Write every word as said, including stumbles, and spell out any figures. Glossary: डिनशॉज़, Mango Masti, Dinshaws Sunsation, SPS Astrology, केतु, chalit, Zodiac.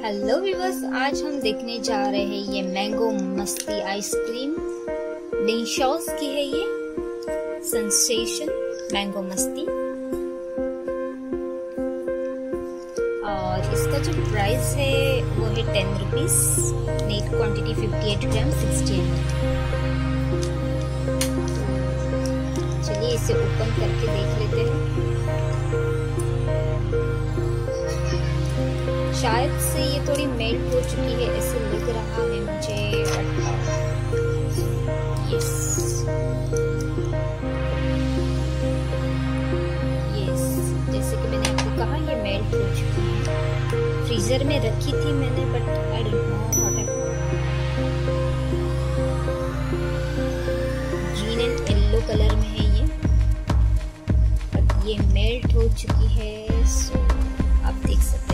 Hello viewers, आज हम देखने जा रहे हैं ये मैंगो मस्ती आइसक्रीम डिनशॉज़ की है। ये सेंसेशन मैंगो मस्ती और इसका जो प्राइस है वो है ten rupees. Net quantity fifty eight gram sixty eight. चलिए इसे ओपन करके देख लेते हैं। शायद से ये थोड़ी मेल्ट हो चुकी है, ऐसे लग रहा है मुझे। यस यस, जैसे कि मैंने आपको कहा ये मेल्ट हो चुकी है। फ्रीजर में रखी थी मैंने, but I don't know what happened. Green and yellow colour में है ये, बट ये मेल्ट हो चुकी है। सो आप देख सकते हैं।